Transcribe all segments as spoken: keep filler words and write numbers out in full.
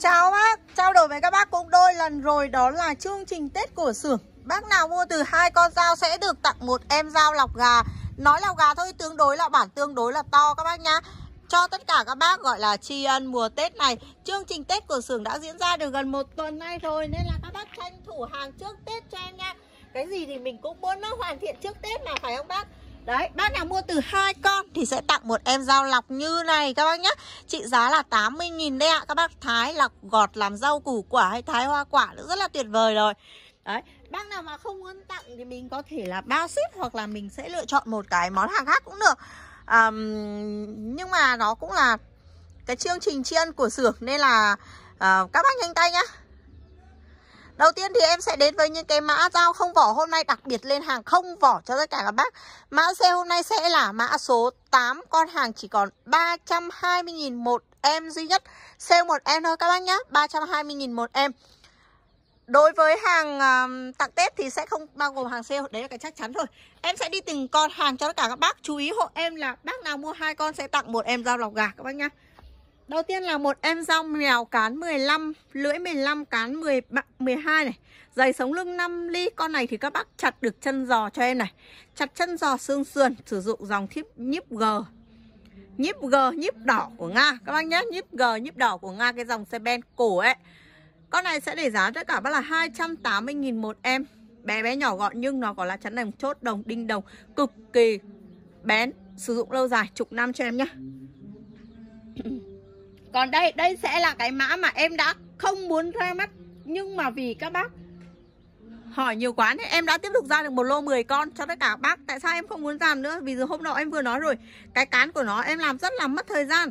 Chào bác, trao đổi với các bác cũng đôi lần rồi, đó là chương trình Tết của xưởng. Bác nào mua từ hai con dao sẽ được tặng một em dao lọc gà. Nói lọc gà thôi, tương đối là bản, tương đối là to các bác nhá. Cho tất cả các bác gọi là tri ân mùa Tết này. Chương trình Tết của xưởng đã diễn ra được gần một tuần nay rồi, nên là các bác tranh thủ hàng trước Tết cho em nha. Cái gì thì mình cũng muốn nó hoàn thiện trước Tết mà, phải không bác? Đấy, bác nào mua từ hai con thì sẽ tặng một em dao lọc như này các bác nhé. Trị giá là tám mươi nghìn đấy ạ. Các bác thái lọc gọt làm rau củ quả hay thái hoa quả nữa, rất là tuyệt vời rồi. Đấy, bác nào mà không muốn tặng thì mình có thể là bao ship, hoặc là mình sẽ lựa chọn một cái món hàng khác cũng được. à, Nhưng mà nó cũng là cái chương trình tri ân của xưởng, nên là à, các bác nhanh tay nhá. Đầu tiên thì em sẽ đến với những cái mã dao không vỏ hôm nay, đặc biệt lên hàng không vỏ cho tất cả các bác. Mã xe hôm nay sẽ là mã số tám, con hàng chỉ còn ba trăm hai mươi nghìn một em duy nhất. Sale một em thôi các bác nhá, ba trăm hai mươi nghìn một em. Đối với hàng um, tặng Tết thì sẽ không bao gồm hàng sale, đấy là cái chắc chắn rồi. Em sẽ đi từng con hàng cho tất cả các bác. Chú ý hộ em là bác nào mua hai con sẽ tặng một em dao lọc gà các bác nhá. Đầu tiên là một em dao mèo cán mười lăm, lưỡi mười lăm, cán mười, mười hai này. Giày sống lưng năm ly, con này thì các bác chặt được chân giò cho em này. Chặt chân giò xương sườn, sử dụng dòng thiếp nhíp G. Nhíp G, nhíp đỏ của Nga các bác nhé, nhíp G, nhíp đỏ của Nga, cái dòng xe ben cổ ấy. Con này sẽ để giá tất cả bác là hai trăm tám mươi nghìn một em. Bé bé nhỏ gọn nhưng nó có lá chắn đồng, chốt đồng, đinh đồng, cực kỳ bén, sử dụng lâu dài chục năm cho em nhé. Còn đây, đây sẽ là cái mã mà em đã không muốn ra mắt, nhưng mà vì các bác hỏi nhiều quá nên em đã tiếp tục ra được một lô mười con cho tất cả các bác. Tại sao em không muốn làm nữa? Vì giờ hôm nọ em vừa nói rồi, cái cán của nó em làm rất là mất thời gian.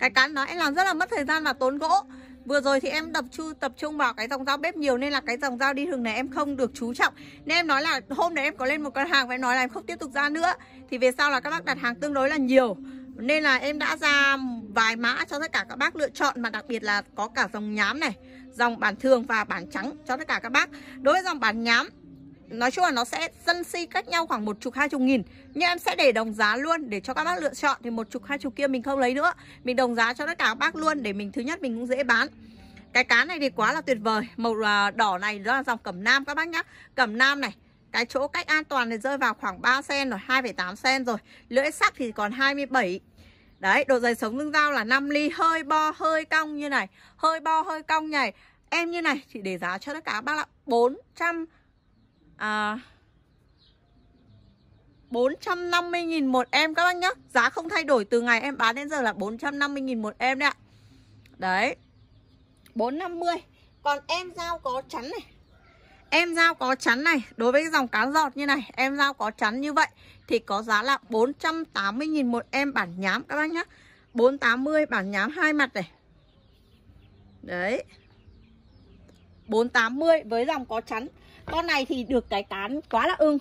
Cái cán nó em làm rất là mất thời gian và tốn gỗ. Vừa rồi thì em tập trung tập trung vào cái dòng dao bếp nhiều, nên là cái dòng dao đi thường này em không được chú trọng. Nên em nói là hôm đấy em có lên một con hàng và em nói là em không tiếp tục ra nữa. Thì về sau là các bác đặt hàng tương đối là nhiều, nên là em đã ra vài mã cho tất cả các bác lựa chọn, mà đặc biệt là có cả dòng nhám này, dòng bản thường và bản trắng cho tất cả các bác. Đối với dòng bản nhám, nói chung là nó sẽ sân si cách nhau khoảng một chục hai chục nghìn, nhưng em sẽ để đồng giá luôn để cho các bác lựa chọn. Thì một chục hai chục kia mình không lấy nữa, mình đồng giá cho tất cả các bác luôn để mình, thứ nhất mình cũng dễ bán. Cái cán này thì quá là tuyệt vời, màu đỏ này đó là dòng cẩm nam các bác nhá. Cẩm nam này, cái chỗ cách an toàn này rơi vào khoảng ba xen rồi, hai phẩy tám xen rồi. Lưỡi sắc thì còn hai mươi bảy. Đấy, độ dày sống lưng dao là năm ly, hơi bo hơi cong như này, hơi bo hơi cong này. Em như này thì để giá cho tất cả các bác là bốn trăm à, bốn trăm năm mươi nghìn một em các bác nhá. Giá không thay đổi từ ngày em bán đến giờ là bốn trăm năm mươi nghìn một em đấy ạ. Đấy, bốn trăm năm mươi. Còn em dao có chắn này, em dao có chắn này, đối với dòng cán giọt như này, em dao có chắn như vậy thì có giá là bốn trăm tám mươi nghìn một em bản nhám các bác nhá. bốn trăm tám mươi bản nhám hai mặt này. Đấy, bốn trăm tám mươi với dòng có chắn. Con này thì được cái cán quá là ưng.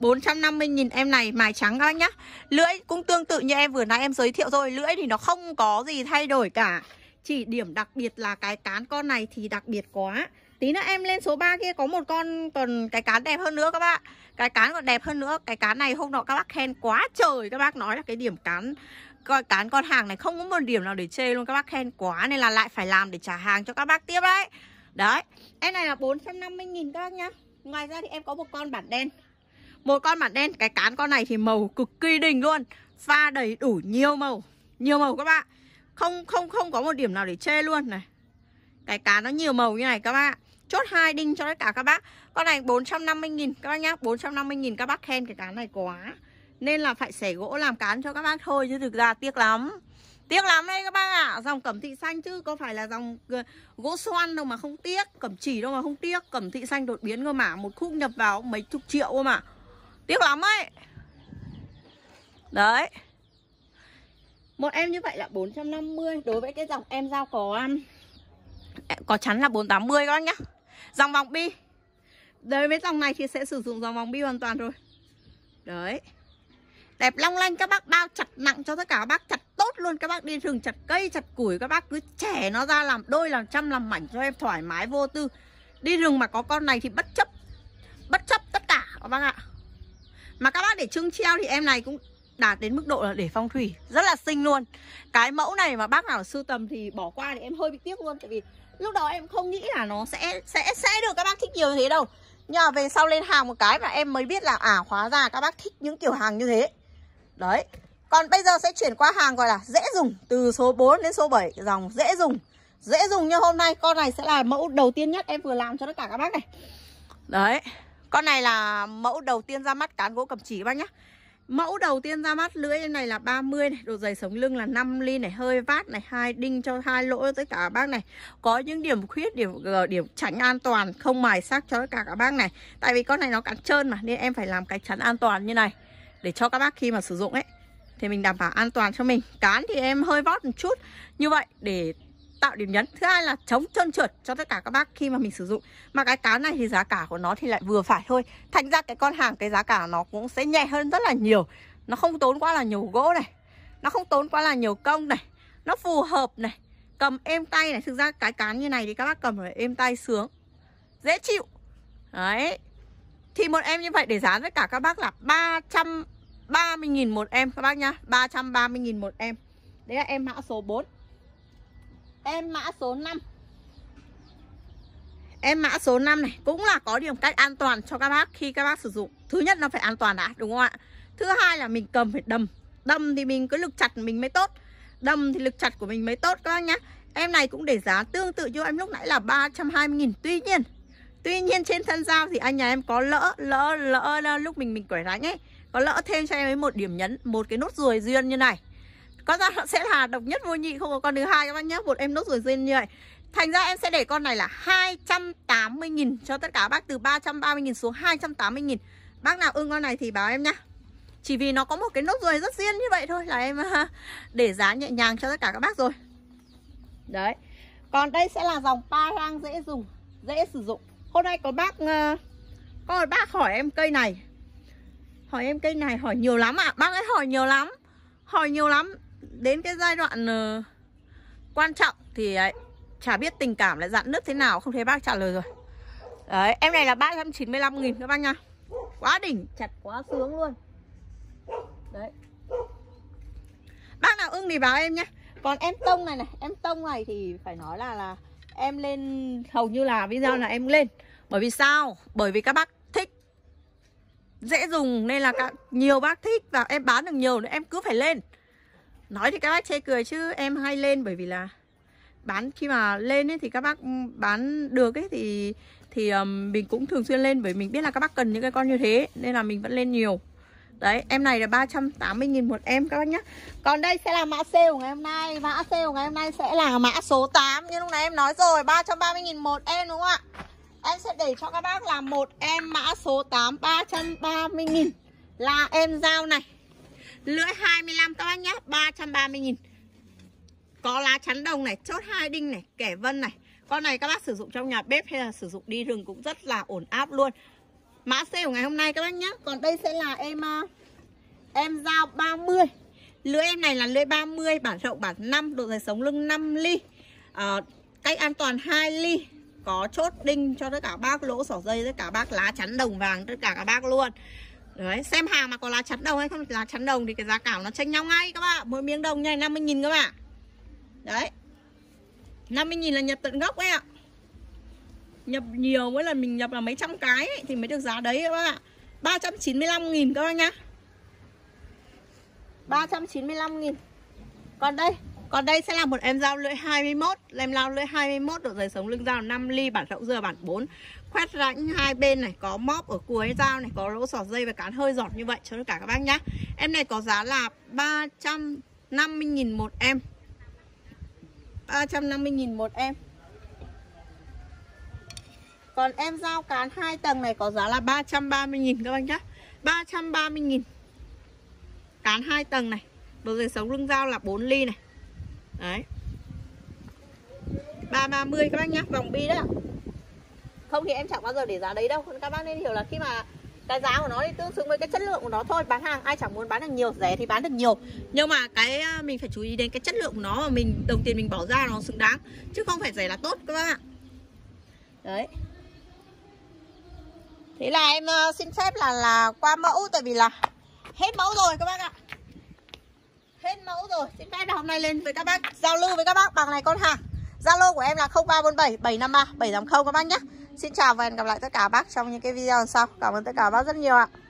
Bốn trăm năm mươi nghìn em này, mài trắng các bác nhá. Lưỡi cũng tương tự như em vừa nãy em giới thiệu rồi, lưỡi thì nó không có gì thay đổi cả, chỉ điểm đặc biệt là cái cán con này thì đặc biệt quá. Tí nữa em lên số ba kia có một con còn cái cán đẹp hơn nữa các bác. Cái cán còn đẹp hơn nữa. Cái cán này hôm nọ các bác khen quá trời. Các bác nói là cái điểm cán, coi cán con hàng này không có một điểm nào để chê luôn. Các bác khen quá nên là lại phải làm để trả hàng cho các bác tiếp đấy. Đấy, em này là bốn trăm năm mươi nghìn các bác nhá. Ngoài ra thì em có một con bản đen. Một con bản đen, cái cán con này thì màu cực kỳ đỉnh luôn. Pha đầy đủ nhiều màu, nhiều màu các bạn. Không không không có một điểm nào để chê luôn này. Cái cán nó nhiều màu như này các bạn. Chốt hai đinh cho tất cả các bác. Con này bốn trăm năm mươi nghìn các bác nhá. bốn trăm năm mươi nghìn các bác khen cái cán này quá, nên là phải xẻ gỗ làm cán cho các bác thôi, chứ thực ra tiếc lắm. Tiếc lắm đấy các bác ạ. À, dòng cẩm thị xanh chứ có phải là dòng gỗ xoan đâu mà không tiếc, cẩm chỉ đâu mà không tiếc. Cẩm thị xanh đột biến cơ mà, một khúc nhập vào mấy chục triệu cơ mà. Tiếc lắm ấy. Đấy. Một em như vậy là bốn trăm năm mươi. Đối với cái dòng em dao có có chắn là bốn trăm tám mươi các bác nhá. Dòng vòng bi, đối với dòng này thì sẽ sử dụng dòng vòng bi hoàn toàn rồi. Đấy, đẹp long lanh các bác, bao chặt nặng cho tất cả các bác, chặt tốt luôn. Các bác đi rừng chặt cây chặt củi, các bác cứ chẻ nó ra làm đôi làm trăm làm mảnh cho em thoải mái vô tư. Đi rừng mà có con này thì bất chấp, bất chấp tất cả các bác ạ. Mà các bác để trưng treo thì em này cũng đạt đến mức độ là để phong thủy. Rất là xinh luôn. Cái mẫu này mà bác nào sưu tầm thì bỏ qua thì em hơi bị tiếc luôn. Tại vì lúc đầu em không nghĩ là nó sẽ sẽ sẽ được các bác thích nhiều như thế đâu. Nhưng mà về sau lên hàng một cái và em mới biết là à, hóa ra các bác thích những kiểu hàng như thế. Đấy. Còn bây giờ sẽ chuyển qua hàng gọi là dễ dùng. Từ số bốn đến số bảy, dòng dễ dùng. Dễ dùng như hôm nay. Con này sẽ là mẫu đầu tiên nhất em vừa làm cho tất cả các bác này. Đấy. Con này là mẫu đầu tiên ra mắt cán gỗ cầm chỉ các bác nhá. Mẫu đầu tiên ra mắt lưỡi em này là ba mươi này, độ dày sống lưng là năm ly này, hơi vát này, hai đinh cho hai lỗ tất cả các bác này. Có những điểm khuyết, điểm điểm chắn an toàn, không mài sắc cho tất cả các bác này. Tại vì con này nó cán trơn mà nên em phải làm cái chắn an toàn như này để cho các bác khi mà sử dụng ấy thì mình đảm bảo an toàn cho mình. Cán thì em hơi vót một chút như vậy để tạo điểm nhấn. Thứ hai là chống trơn trượt cho tất cả các bác khi mà mình sử dụng. Mà cái cán này thì giá cả của nó thì lại vừa phải thôi. Thành ra cái con hàng cái giá cả nó cũng sẽ nhẹ hơn rất là nhiều. Nó không tốn quá là nhiều gỗ này, nó không tốn quá là nhiều công này, nó phù hợp này, cầm êm tay này. Thực ra cái cán như này thì các bác cầm phải êm tay sướng, dễ chịu. Đấy. Thì một em như vậy để giá tất cả các bác là ba trăm ba mươi nghìn một em các bác nhá. Ba trăm ba mươi nghìn một em. Đấy là em mã số bốn. Em mã số năm. Em mã số năm này cũng là có điểm cách an toàn cho các bác khi các bác sử dụng. Thứ nhất nó phải an toàn đã, đúng không ạ? Thứ hai là mình cầm phải đầm. Đầm thì mình cứ lực chặt mình mới tốt. Đầm thì lực chặt của mình mới tốt các bác nhá. Em này cũng để giá tương tự như em lúc nãy là ba trăm hai mươi nghìn. Tuy nhiên Tuy nhiên trên thân dao thì anh nhà em có lỡ Lỡ lỡ, lỡ lúc mình mình quẩy đánh ấy, có lỡ thêm cho em ấy một điểm nhấn, một cái nốt ruồi riêng như này. Con ra nó sẽ là độc nhất vô nhị, không có con thứ hai các bác nhé. Một em nốt rồi riêng như vậy. Thành ra em sẽ để con này là hai trăm tám mươi nghìn cho tất cả các bác, từ ba trăm ba mươi nghìn xuống hai trăm tám mươi nghìn. Bác nào ưng con này thì báo em nhá. Chỉ vì nó có một cái nốt ruồi rất riêng như vậy thôi là em để giá nhẹ nhàng cho tất cả các bác rồi. Đấy. Còn đây sẽ là dòng parang dễ dùng, dễ sử dụng. Hôm nay có bác có một bác hỏi em cây này. Hỏi em cây này hỏi nhiều lắm ạ. À. Bác ấy hỏi nhiều lắm. Hỏi nhiều lắm. Đến cái giai đoạn uh, quan trọng thì ấy, chả biết tình cảm lại dạn nứt thế nào, không thấy bác trả lời rồi. Đấy, em này là ba trăm chín mươi lăm nghìn các bác nha. Quá đỉnh, chặt quá sướng luôn. Đấy. Bác nào ưng thì báo em nhá. Còn em tông này này, em tông này thì phải nói là là em lên hầu như là video là em lên. Bởi vì sao? Bởi vì các bác thích dễ dùng nên là các nhiều bác thích và em bán được nhiều nữa em cứ phải lên. Nói thì các bác chê cười chứ em hay lên bởi vì là bán khi mà lên ấy thì các bác bán được ấy thì thì um, mình cũng thường xuyên lên bởi mình biết là các bác cần những cái con như thế nên là mình vẫn lên nhiều. Đấy, em này là ba trăm tám mươi nghìn một em các bác nhá. Còn đây sẽ là mã sale của ngày hôm nay, mã sale của ngày hôm nay sẽ là mã số tám như lúc nãy em nói rồi, ba trăm ba mươi nghìn một em đúng không ạ? Em sẽ để cho các bác là một em mã số tám ba trăm ba mươi nghìn là em dao này. Lưỡi hai mươi lăm các bác nhé, ba trăm ba mươi nghìn. Có lá chắn đồng này, chốt hai đinh này, kẻ vân này. Con này các bác sử dụng trong nhà bếp hay là sử dụng đi rừng cũng rất là ổn áp luôn. Mã sale của ngày hôm nay các bác nhé. Còn đây sẽ là em em dao ba mươi. Lưỡi em này là lưỡi ba mươi, bản rộng bản năm, độ dài sống lưng năm ly. À, cách an toàn hai ly. Có chốt đinh cho tất cả bác, lỗ sỏ dây tất cả bác, lá chắn đồng vàng tất cả các bác luôn. Đấy, xem hàng mà có lá chắn đồng hay không lá chắn đồng thì cái giá cả nó chênh nhau ngay các bạn. Mỗi miếng đồng này năm mươi nghìn các bạn. Đấy, năm mươi nghìn là nhập tận gốc ấy ạ. Nhập nhiều, mỗi lần mình nhập là mấy trăm cái ấy, thì mới được giá đấy các bạn. Ba trăm chín mươi lăm nghìn các bạn nhá, ba trăm chín mươi lăm nghìn. Còn đây Còn đây sẽ là một em dao lưỡi hai mươi mốt. Em dao lưỡi hai mươi mốt, độ dày sống lưng dao năm ly, bản rộng dừa bản bốn. Khoét rãnh hai bên này, có móp ở cuối dao này, có lỗ xỏ dây và cán hơi giọt như vậy cho tất cả các bác nhá. Em này có giá là ba trăm năm mươi nghìn một em. ba trăm năm mươi nghìn một em. Còn em dao cán hai tầng này có giá là ba trăm ba mươi nghìn các bác nhá. ba trăm ba mươi nghìn. Cán hai tầng này, độ dày sống lưng dao là bốn ly này. Đấy, ba trăm ba mươi các bác nhá, vòng bi đó. Không thì em chẳng bao giờ để giá đấy đâu. Các bác nên hiểu là khi mà cái giá của nó thì tương xứng với cái chất lượng của nó thôi. Bán hàng ai chẳng muốn bán được nhiều, rẻ thì bán được nhiều. Nhưng mà cái mình phải chú ý đến cái chất lượng của nó mà mình, đồng tiền mình bỏ ra nó xứng đáng, chứ không phải rẻ là tốt các bác ạ. Đấy. Thế là em xin phép là, là qua mẫu. Tại vì là hết mẫu rồi các bác ạ. hết mẫu rồi. Xin phép là hôm nay lên với các bác giao lưu với các bác bằng này con hàng. Zalo của em là không ba bốn bảy bảy năm ba bảy tám không các bác nhé. Xin chào và hẹn gặp lại tất cả bác trong những cái video sau. Cảm ơn tất cả bác rất nhiều ạ.